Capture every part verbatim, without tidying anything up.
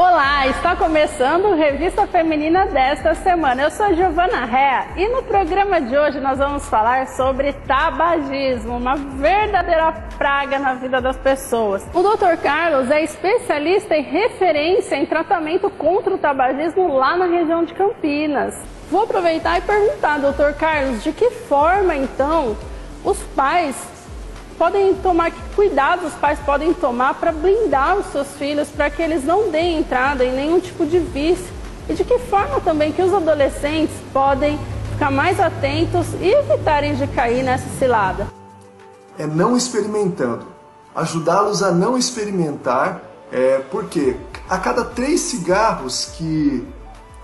Olá, está começando Revista Feminina desta semana. Eu sou a Giovana Réa e no programa de hoje nós vamos falar sobre tabagismo, uma verdadeira praga na vida das pessoas. O doutor Carlos é especialista e referência em tratamento contra o tabagismo lá na região de Campinas. Vou aproveitar e perguntar, doutor Carlos, de que forma então os pais podem tomar, que cuidados os pais podem tomar para blindar os seus filhos, para que eles não deem entrada em nenhum tipo de vício, e de que forma também que os adolescentes podem ficar mais atentos e evitarem de cair nessa cilada? É não experimentando, ajudá-los a não experimentar, é, porque a cada três cigarros que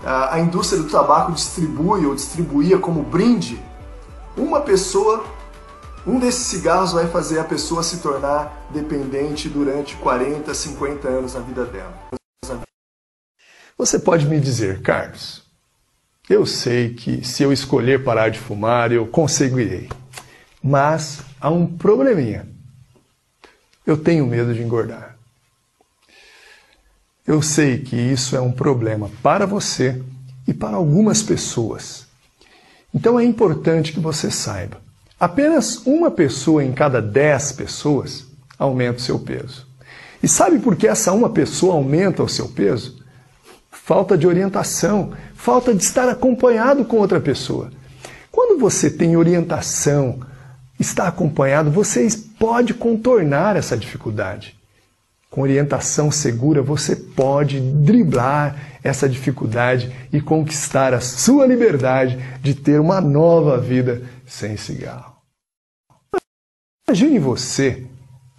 a, a indústria do tabaco distribui ou distribuía como brinde, uma pessoa... Um desses cigarros vai fazer a pessoa se tornar dependente durante quarenta, cinquenta anos na vida dela. Você pode me dizer, Carlos, eu sei que se eu escolher parar de fumar, eu conseguirei. Mas há um probleminha. Eu tenho medo de engordar. Eu sei que isso é um problema para você e para algumas pessoas. Então é importante que você saiba. Apenas uma pessoa em cada dez pessoas aumenta o seu peso. E sabe por que essa uma pessoa aumenta o seu peso? Falta de orientação, falta de estar acompanhado com outra pessoa. Quando você tem orientação, está acompanhado, você pode contornar essa dificuldade. Com orientação segura, você pode driblar essa dificuldade e conquistar a sua liberdade de ter uma nova vida sem cigarro. Imagine você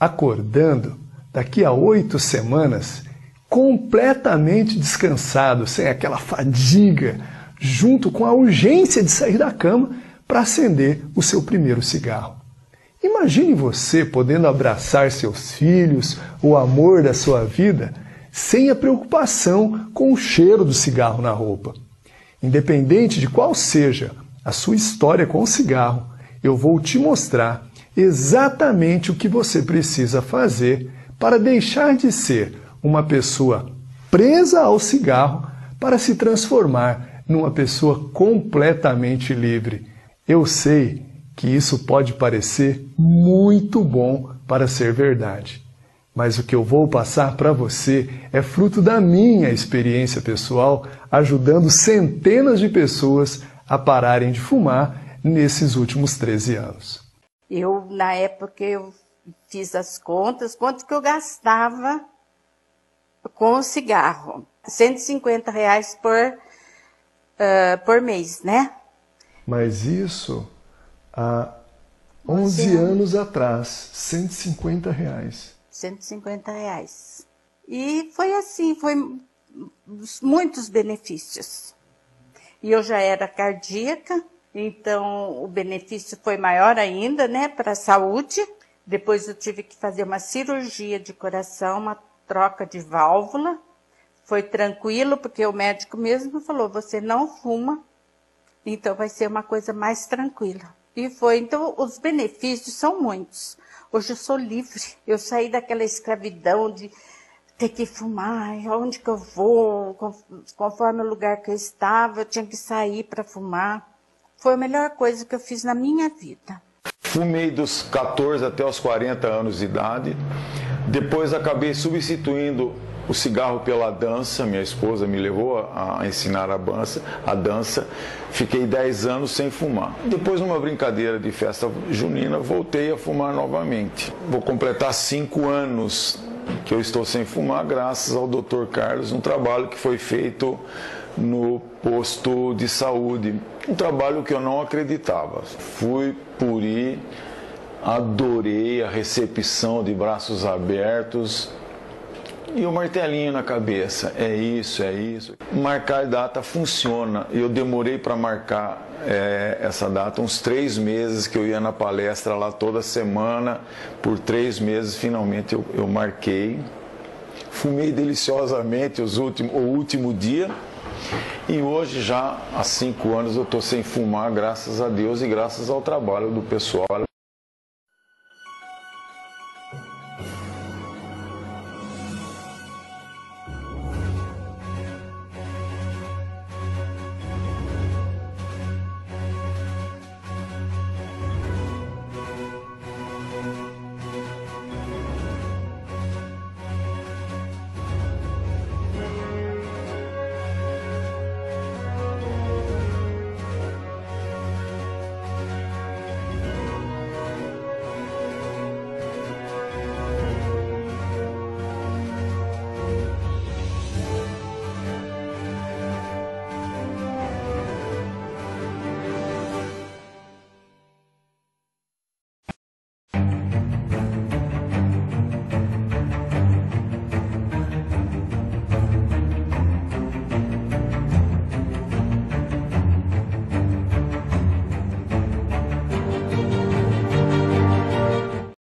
acordando daqui a oito semanas completamente descansado, sem aquela fadiga, junto com a urgência de sair da cama para acender o seu primeiro cigarro. Imagine você podendo abraçar seus filhos, o amor da sua vida, sem a preocupação com o cheiro do cigarro na roupa. Independente de qual seja a sua história com o cigarro, eu vou te mostrar exatamente o que você precisa fazer para deixar de ser uma pessoa presa ao cigarro para se transformar numa pessoa completamente livre. Eu sei que isso pode parecer muito bom para ser verdade. Mas o que eu vou passar para você é fruto da minha experiência pessoal, ajudando centenas de pessoas a pararem de fumar nesses últimos treze anos. Eu, na época, eu fiz as contas, quanto que eu gastava com o cigarro. cento e cinquenta reais por, uh, por mês, né? Mas isso... Há onze anos atrás, cento e cinquenta reais. cento e cinquenta reais. E foi assim, foi muitos benefícios. E eu já era cardíaca, então o benefício foi maior ainda, né, para a saúde. Depois eu tive que fazer uma cirurgia de coração, uma troca de válvula. Foi tranquilo, porque o médico mesmo falou, você não fuma, então vai ser uma coisa mais tranquila. E foi, então os benefícios são muitos. Hoje eu sou livre, eu saí daquela escravidão de ter que fumar, onde que eu vou, conforme o lugar que eu estava, eu tinha que sair para fumar. Foi a melhor coisa que eu fiz na minha vida. Fumei dos quatorze até os quarenta anos de idade, depois acabei substituindo o cigarro pela dança, minha esposa me levou a ensinar a dança, a dança. Fiquei dez anos sem fumar. Depois, numa brincadeira de festa junina, voltei a fumar novamente. Vou completar cinco anos que eu estou sem fumar, graças ao doutor Carlos, um trabalho que foi feito no posto de saúde. Um trabalho que eu não acreditava. Fui, puri, adorei a recepção de braços abertos, e o martelinho na cabeça, é isso, é isso. Marcar data funciona. Eu demorei para marcar é, essa data uns três meses, que eu ia na palestra lá toda semana. Por três meses, finalmente, eu, eu marquei. Fumei deliciosamente os últimos, o último dia. E hoje, já há cinco anos, eu estou sem fumar, graças a Deus e graças ao trabalho do pessoal